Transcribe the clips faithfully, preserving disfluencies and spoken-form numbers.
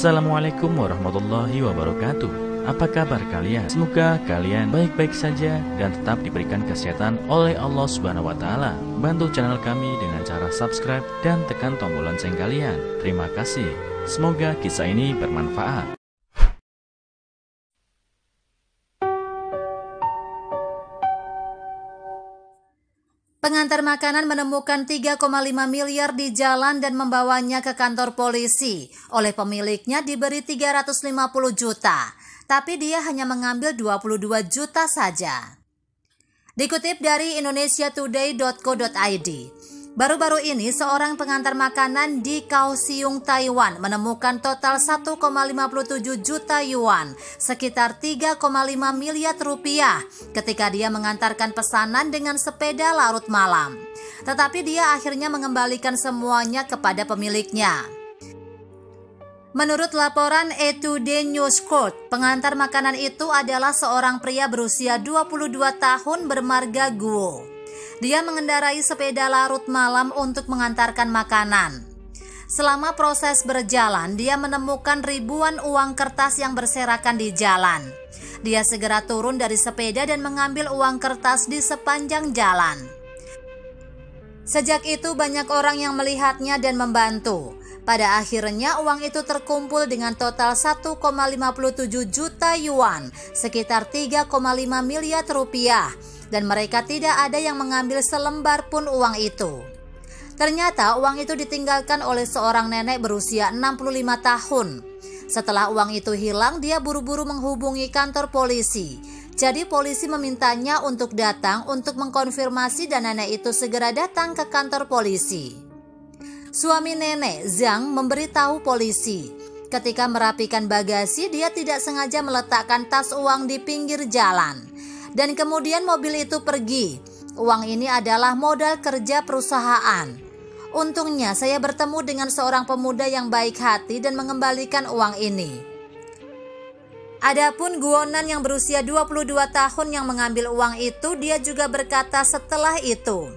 Assalamualaikum warahmatullahi wabarakatuh. Apa kabar kalian? Semoga kalian baik-baik saja dan tetap diberikan kesehatan oleh Allah Subhanahu wa Ta'ala. Bantu channel kami dengan cara subscribe dan tekan tombol lonceng kalian. Terima kasih. Semoga kisah ini bermanfaat. Pengantar makanan menemukan tiga koma lima miliar di jalan dan membawanya ke kantor polisi. Oleh pemiliknya diberi tiga ratus lima puluh juta, tapi dia hanya mengambil dua puluh dua juta saja. Dikutip dari indonesia today dot co dot i d, baru-baru ini seorang pengantar makanan di Kaohsiung, Taiwan menemukan total satu koma lima tujuh juta yuan, sekitar tiga koma lima miliar rupiah, ketika dia mengantarkan pesanan dengan sepeda larut malam. Tetapi dia akhirnya mengembalikan semuanya kepada pemiliknya. Menurut laporan ETtoday News Code, pengantar makanan itu adalah seorang pria berusia dua puluh dua tahun bermarga Guo. Dia mengendarai sepeda larut malam untuk mengantarkan makanan. Selama proses berjalan, dia menemukan ribuan uang kertas yang berserakan di jalan. Dia segera turun dari sepeda dan mengambil uang kertas di sepanjang jalan. Sejak itu banyak orang yang melihatnya dan membantu. Pada akhirnya uang itu terkumpul dengan total satu koma lima tujuh juta yuan, sekitar tiga koma lima miliar rupiah, dan mereka tidak ada yang mengambil selembar pun uang itu. Ternyata uang itu ditinggalkan oleh seorang nenek berusia enam puluh lima tahun. Setelah uang itu hilang, dia buru-buru menghubungi kantor polisi. Jadi polisi memintanya untuk datang untuk mengkonfirmasi dan nenek itu segera datang ke kantor polisi. Suami nenek, Zhang, memberitahu polisi. Ketika merapikan bagasi, dia tidak sengaja meletakkan tas uang di pinggir jalan. Dan kemudian mobil itu pergi. Uang ini adalah modal kerja perusahaan. Untungnya saya bertemu dengan seorang pemuda yang baik hati dan mengembalikan uang ini. Adapun Guo Nan yang berusia dua puluh dua tahun yang mengambil uang itu, dia juga berkata setelah itu,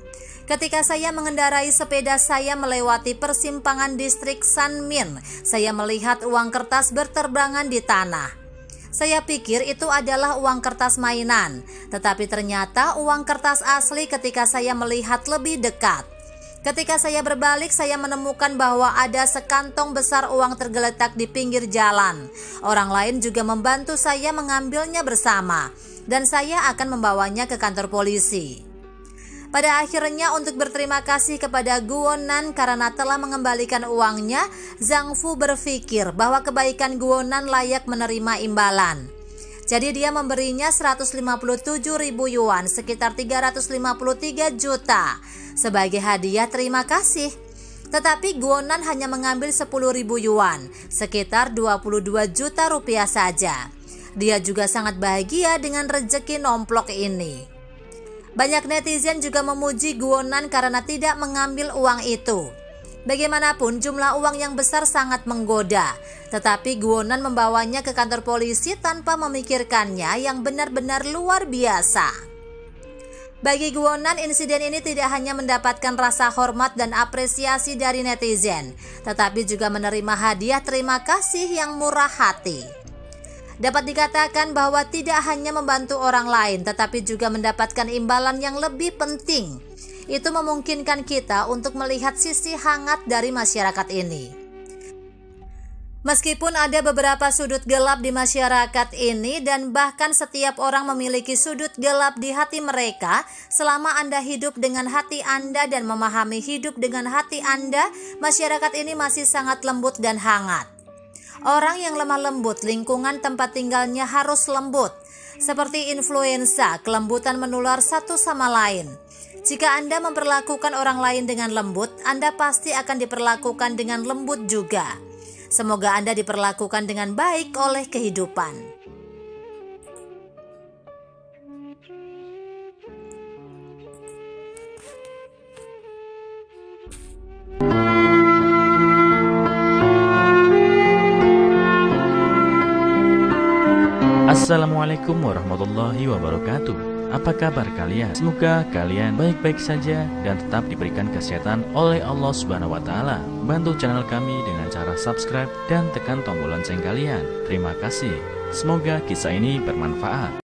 "Ketika saya mengendarai sepeda saya melewati persimpangan distrik Sanmin, saya melihat uang kertas berterbangan di tanah. Saya pikir itu adalah uang kertas mainan, tetapi ternyata uang kertas asli ketika saya melihat lebih dekat. Ketika saya berbalik, saya menemukan bahwa ada sekantong besar uang tergeletak di pinggir jalan. Orang lain juga membantu saya mengambilnya bersama, dan saya akan membawanya ke kantor polisi." Pada akhirnya untuk berterima kasih kepada Guo Nan karena telah mengembalikan uangnya, Zhang Fu berpikir bahwa kebaikan Guo Nan layak menerima imbalan. Jadi dia memberinya seratus lima puluh tujuh ribu yuan, sekitar tiga ratus lima puluh tiga juta, sebagai hadiah terima kasih. Tetapi Guo Nan hanya mengambil sepuluh ribu yuan, sekitar dua puluh dua juta rupiah saja. Dia juga sangat bahagia dengan rezeki nomplok ini. Banyak netizen juga memuji Guo Nan karena tidak mengambil uang itu. Bagaimanapun jumlah uang yang besar sangat menggoda, tetapi Guo Nan membawanya ke kantor polisi tanpa memikirkannya yang benar-benar luar biasa. Bagi Guo Nan, insiden ini tidak hanya mendapatkan rasa hormat dan apresiasi dari netizen, tetapi juga menerima hadiah terima kasih yang murah hati. Dapat dikatakan bahwa tidak hanya membantu orang lain, tetapi juga mendapatkan imbalan yang lebih penting. Itu memungkinkan kita untuk melihat sisi hangat dari masyarakat ini. Meskipun ada beberapa sudut gelap di masyarakat ini dan bahkan setiap orang memiliki sudut gelap di hati mereka, selama Anda hidup dengan hati Anda dan memahami hidup dengan hati Anda, masyarakat ini masih sangat lembut dan hangat. Orang yang lemah lembut, lingkungan tempat tinggalnya harus lembut. Seperti influenza, kelembutan menular satu sama lain. Jika Anda memperlakukan orang lain dengan lembut, Anda pasti akan diperlakukan dengan lembut juga. Semoga Anda diperlakukan dengan baik oleh kehidupan. Assalamualaikum warahmatullahi wabarakatuh. Apa kabar kalian? Semoga kalian baik-baik saja dan tetap diberikan kesehatan oleh Allah Subhanahu wa Ta'ala. Bantu channel kami dengan cara subscribe dan tekan tombol lonceng kalian. Terima kasih. Semoga kisah ini bermanfaat.